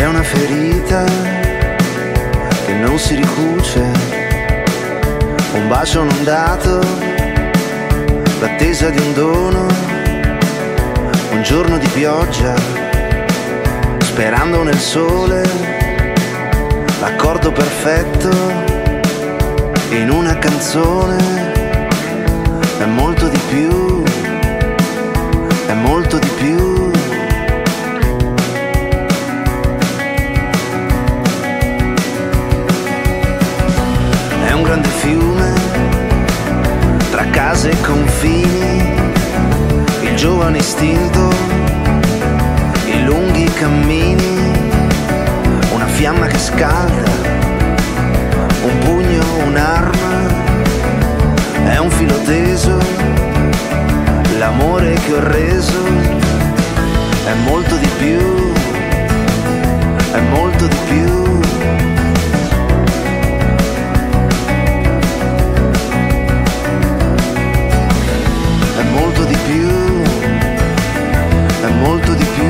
è una ferita che non si ricuce, un bacio non dato, l'attesa di un dono, un giorno di pioggia, sperando nel sole, l'accordo perfetto in una canzone. È molto di più, è molto di più. È un grande fiume tra case e confini, il giovane istinto, i lunghi cammini, una fiamma che scalda, un pugno, un'arma. È un filo teso, l'amore che ho reso, è molto di più, è molto di più. È molto di più, è molto di più.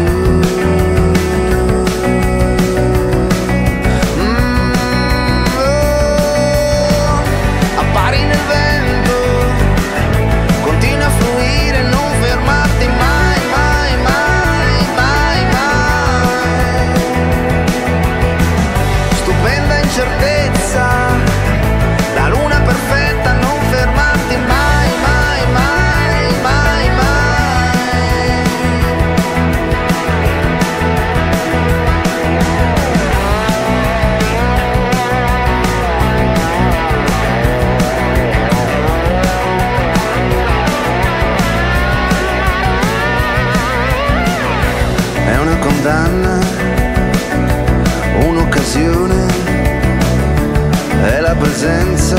È la presenza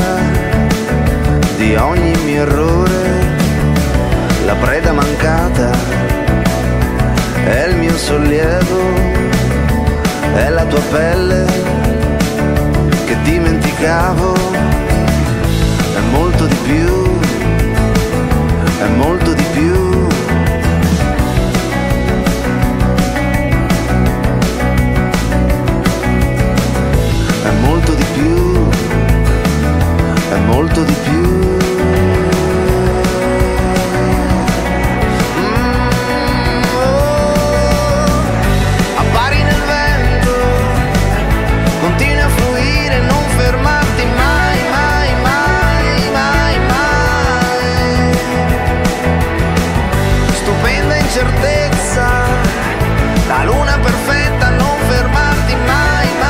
di ogni mio errore, la preda mancata, è il mio sollievo, è la tua pelle che dimenticavo, è molto di più, è molto di più. È molto di più. Oh, appari nel vento, continua a fluire, non fermarti mai, mai, mai, mai, mai. Stupenda incertezza, la luna perfetta, non fermarti mai, mai, mai.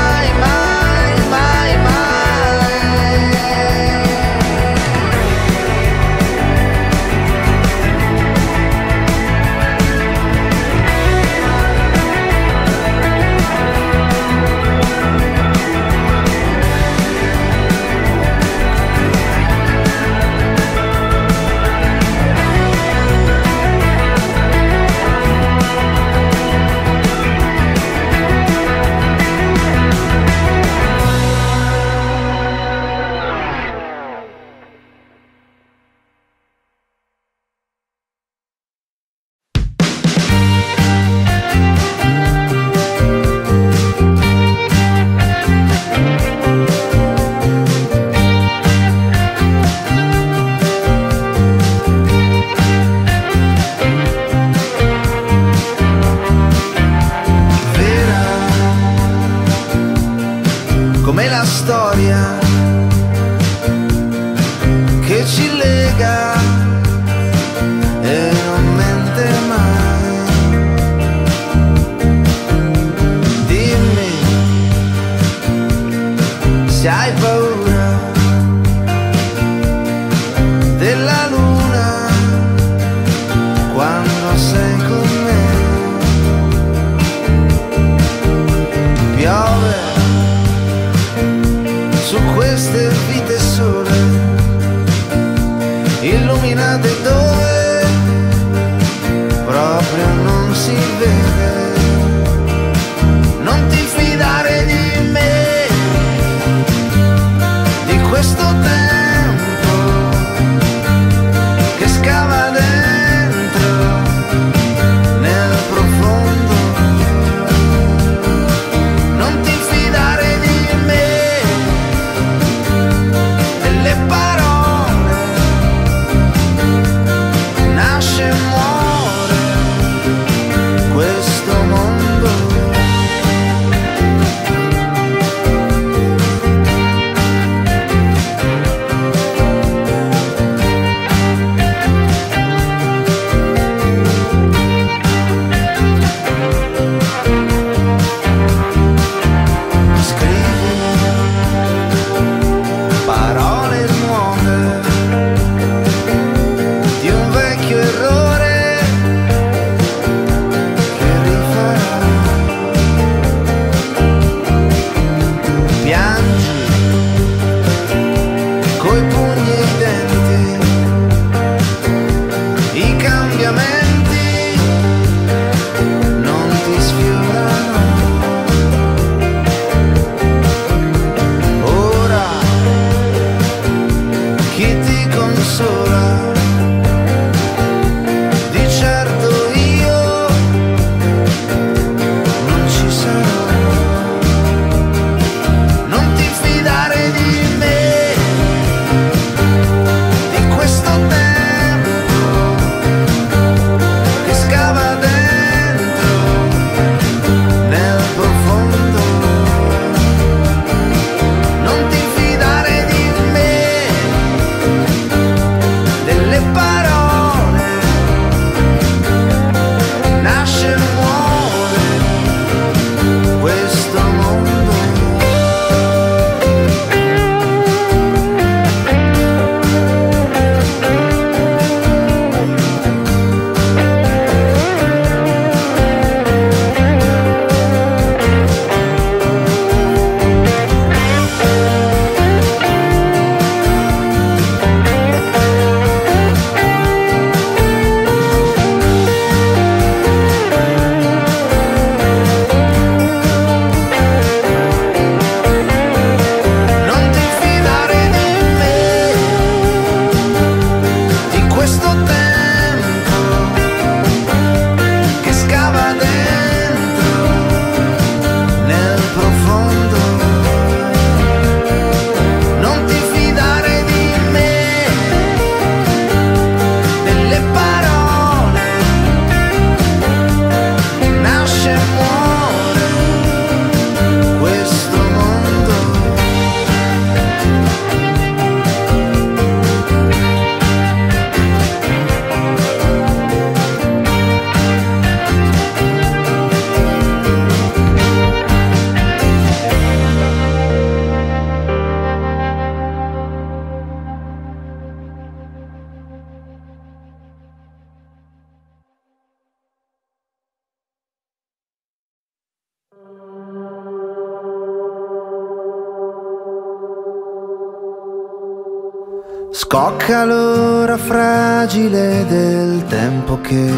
Scocca l'ora fragile del tempo che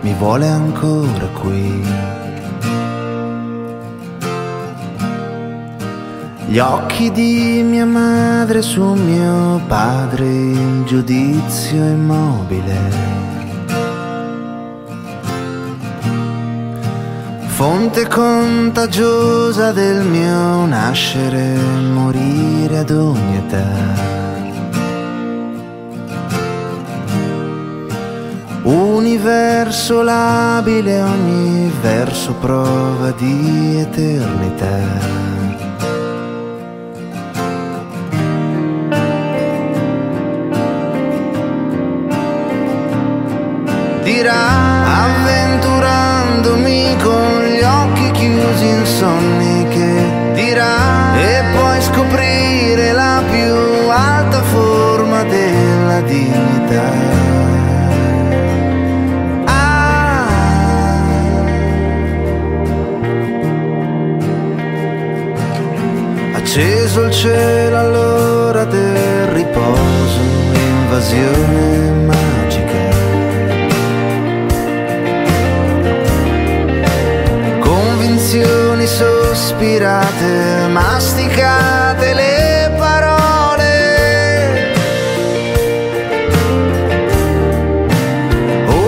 mi vuole ancora qui. Gli occhi di mia madre su mio padre in giudizio immobile. Fonte contagiosa del mio nascere e morire ad ogni età. Universo labile, ogni verso prova di eternità. Avventurandomi con gli occhi chiusi insonni che dirà, e puoi scoprire la più alta forma della dignità. Acceso il cielo all'ora del riposo, invasione magica. Convinzioni sospirate, masticate le parole.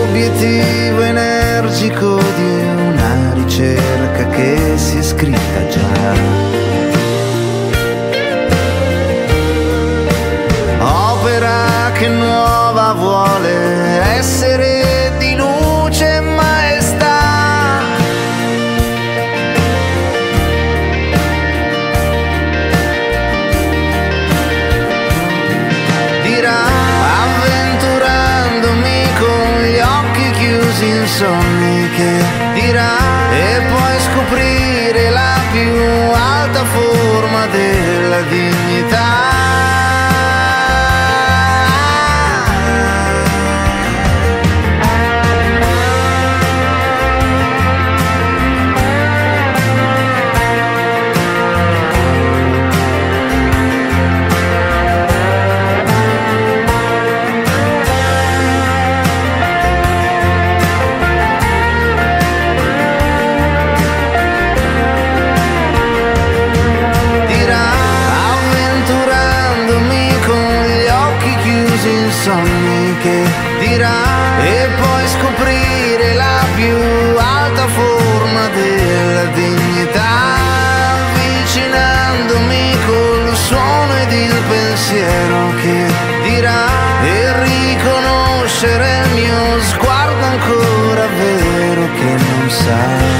Obiettivo energico di una ricerca che si è scritta già. Opera che nuova vuole essere di luce e maestà. Sogni che dirà, e puoi scoprire la più alta forma della dignità. Sogni che dirà, e puoi scoprire la più alta forma della dignità. Avvicinandomi col suono ed il pensiero che dirà, e riconoscere il mio sguardo ancora vero che non sa.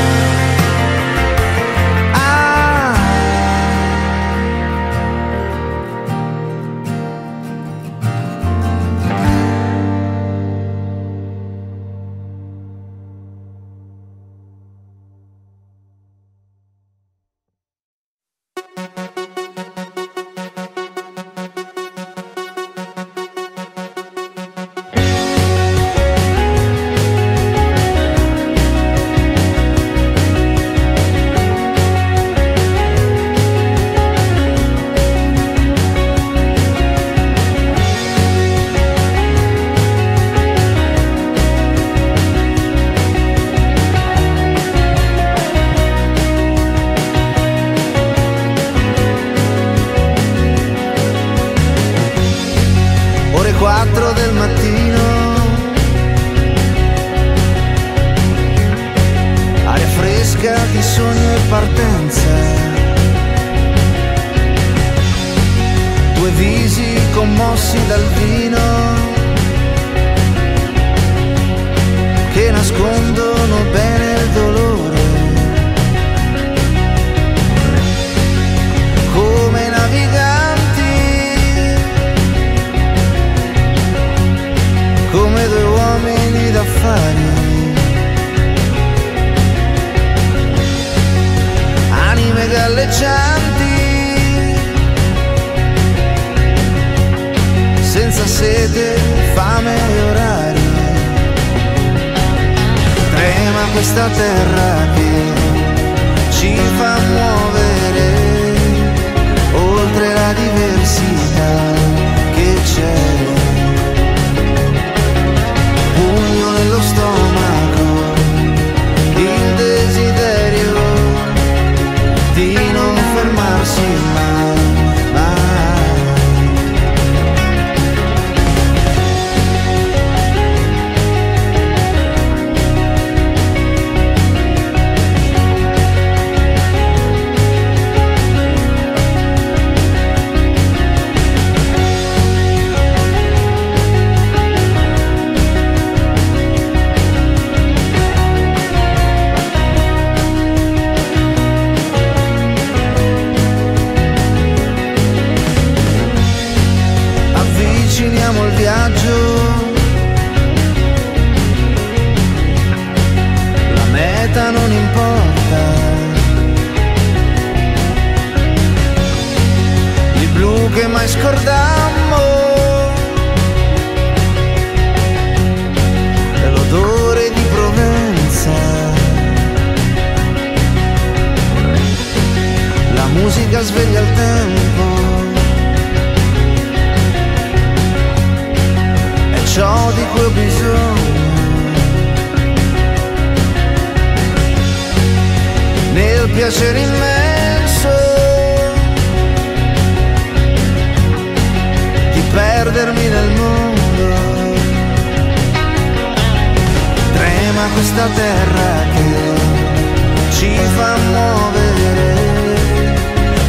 Muovere oltre la diversità che c'è. meta non importa, di blu che mai scordammo, e l'odore di Provenza, la musica sveglia il tempo, è ciò di cui ho bisogno. Nel piacere immenso di perdermi nel mondo, trema questa terra che ci fa muovere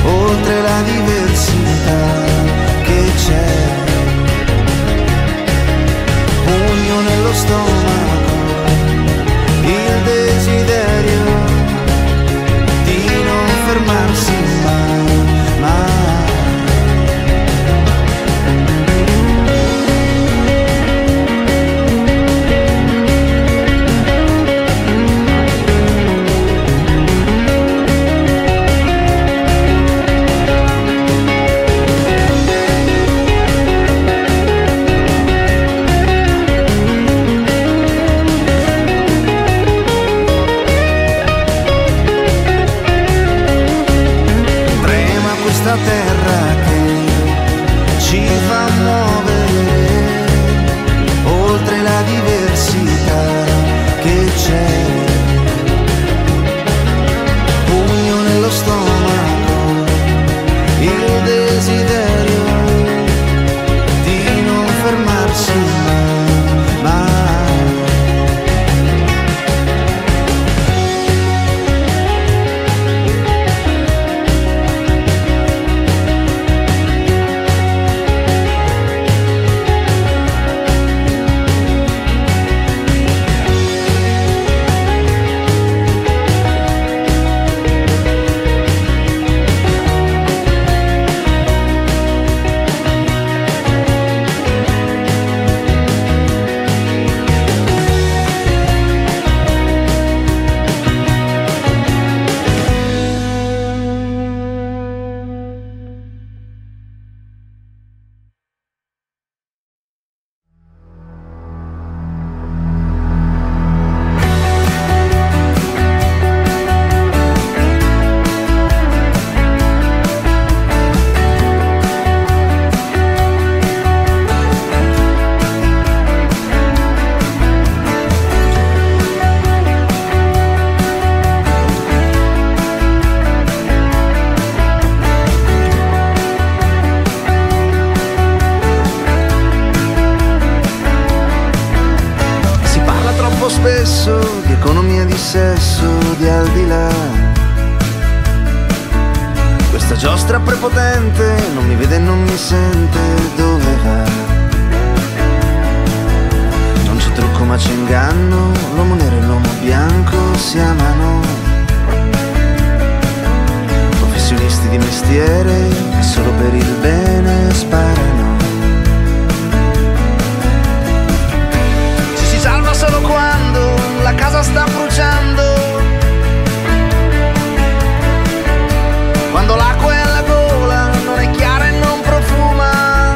oltre la diversità che c'è. Pugno nello stomaco, il desiderio fermarsi di economia di sesso, di al di là. Questa giostra prepotente non mi vede e non mi sente, dove va? Non c'è trucco ma c'è inganno, l'uomo nero e l'uomo bianco si amano. Professionisti di mestiere che solo per il bene sparano. Ci si salva solo quando la casa sta bruciando, quando l'acqua è alla gola, non è chiara e non profuma.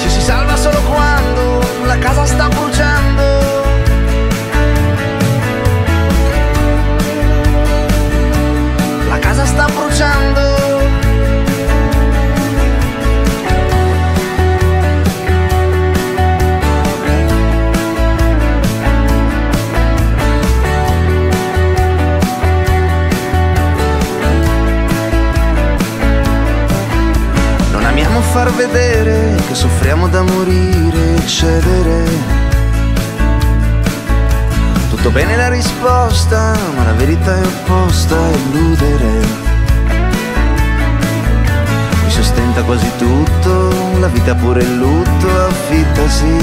Ci si salva solo quando la casa sta bruciando. La casa sta bruciando. Far vedere che soffriamo da morire e cedere. Tutto bene la risposta, ma la verità è opposta, illudere. Mi sostenta quasi tutto, la vita pure il lutto, affittasi.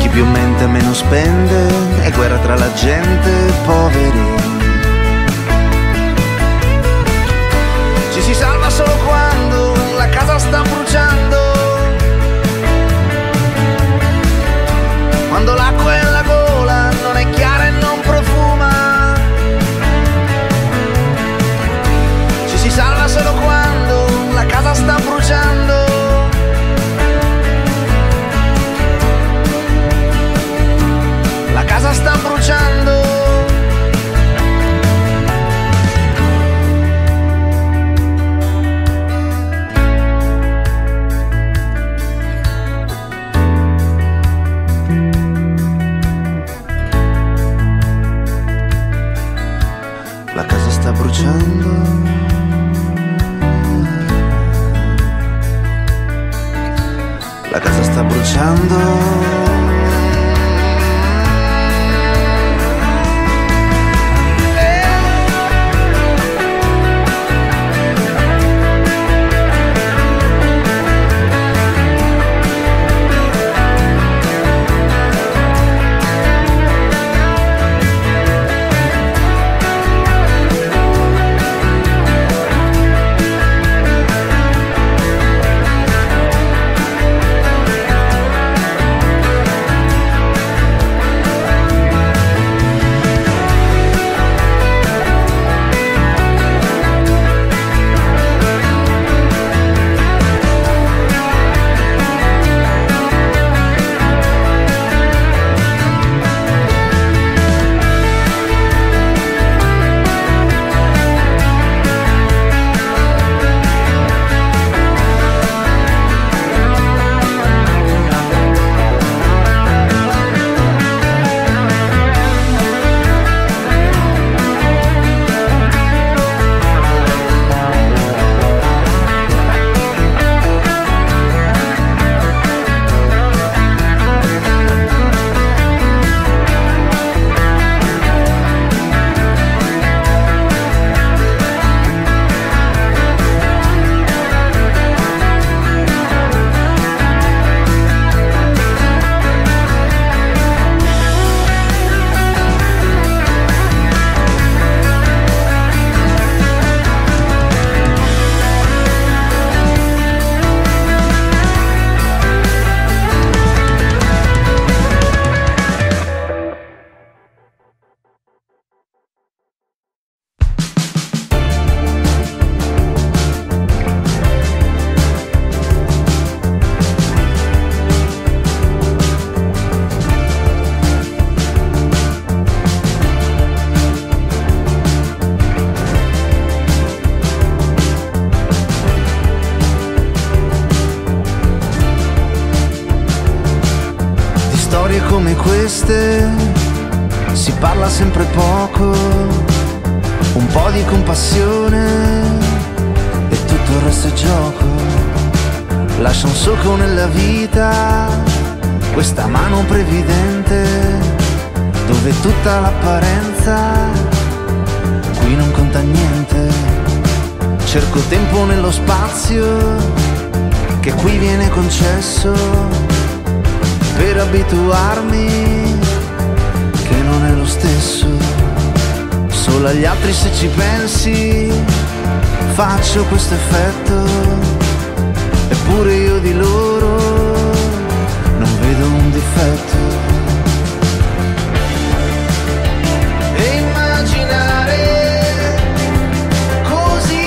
Chi più mente meno spende, è guerra tra la gente, poveri. Ci si salva solo quando la casa sta bruciando, bruciando, la casa sta bruciando. Come queste si parla sempre poco, un po' di compassione e tutto il resto è gioco. Lascia un solco nella vita questa mano previdente, dove tutta l'apparenza qui non conta niente. Cerco tempo nello spazio che qui viene concesso, per abituarmi che non è lo stesso. Solo agli altri, se ci pensi, faccio questo effetto, eppure io di loro non vedo un difetto. E immaginare così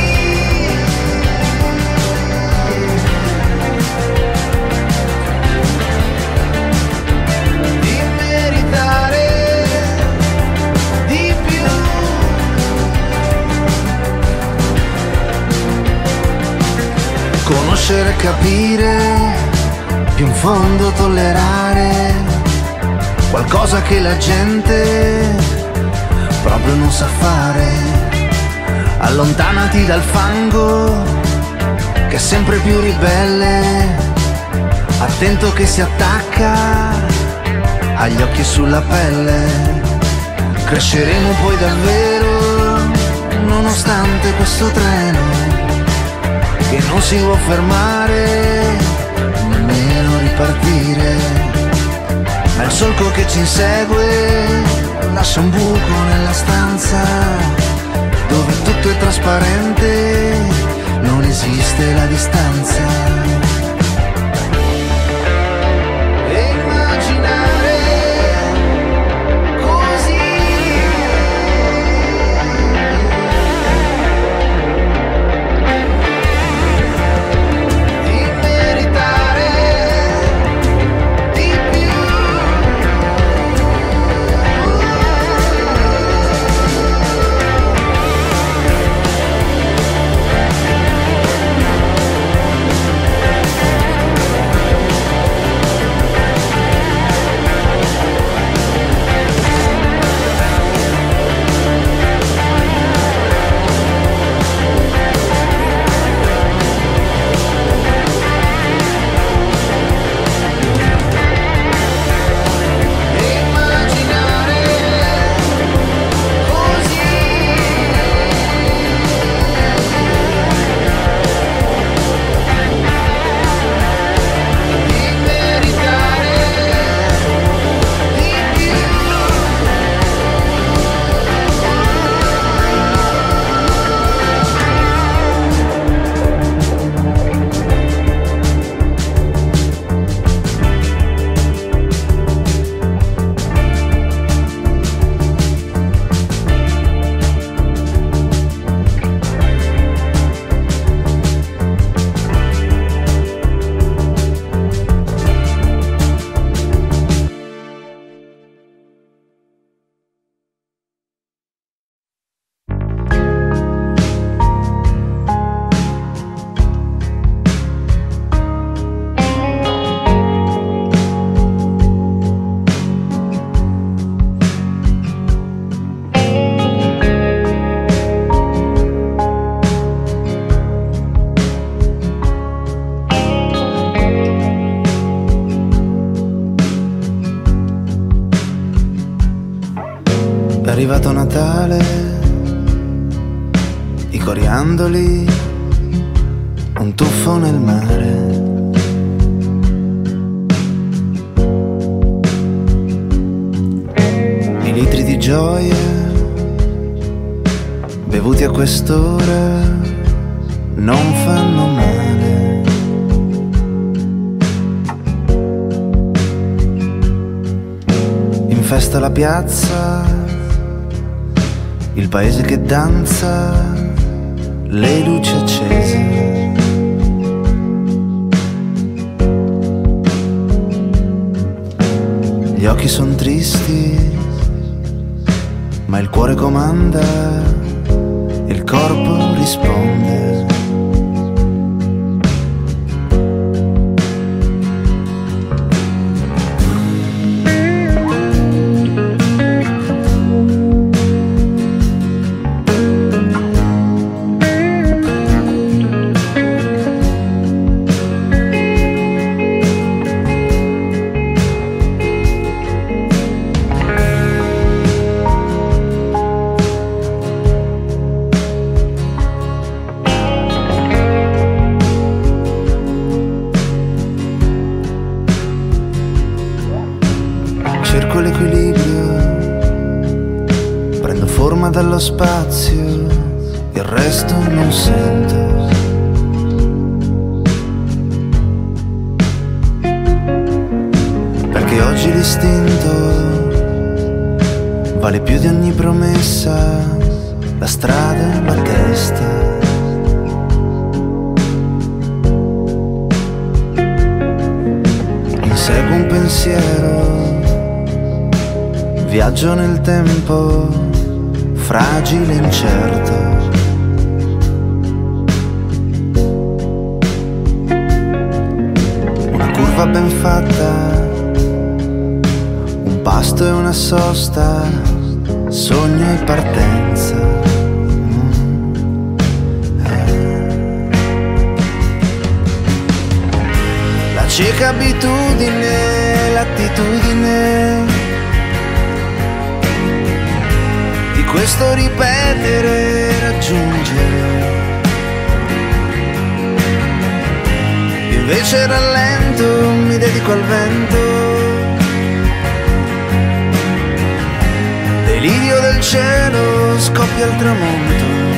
di più, conoscere, capire, più in fondo tollerare qualcosa che la gente proprio non sa fare. Allontanati dal fango che è sempre più ribelle, attento che si attacca agli occhi e sulla pelle. Cresceremo poi davvero nonostante questo treno che non si può fermare, nemmeno ripartire. Ma il solco che ci insegue lascia un buco nella stanza dove tutto è trasparente, non esiste la distanza. È arrivato Natale, i coriandoli, un tuffo nel mare, i litri di gioia bevuti a quest'ora non fanno male. In festa la piazza, il paese che danza, le luci accese. Gli occhi son tristi, ma il cuore comanda, il corpo risponde. Cerco l'equilibrio, prendo forma dallo spazio, il resto non sento. Perché oggi l'istinto vale più di ogni promessa, la strada, la testa. Inseguo un pensiero, viaggio nel tempo, fragile e incerto. Una curva ben fatta, un pasto e una sosta, sogno e partenza. La cieca abitudine, l'attitudine questo ripetere, raggiungere. Invece rallento, mi dedico al vento, delirio del cielo, scoppia il tramonto.